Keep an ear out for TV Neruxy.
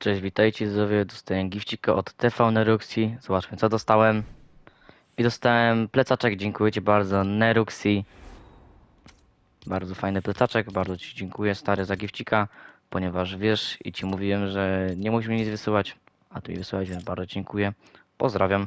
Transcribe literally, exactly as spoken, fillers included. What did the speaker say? Cześć, witajcie widzowie, dostaję gifcika od T V Neruxy. Zobaczmy co dostałem. I dostałem plecaczek, dziękuję ci bardzo Neruxy. Bardzo fajny plecaczek, bardzo ci dziękuję stary za gifcika, ponieważ wiesz i ci mówiłem, że nie musisz mi nic wysyłać, a tu mi wysyłać, bardzo dziękuję. Pozdrawiam.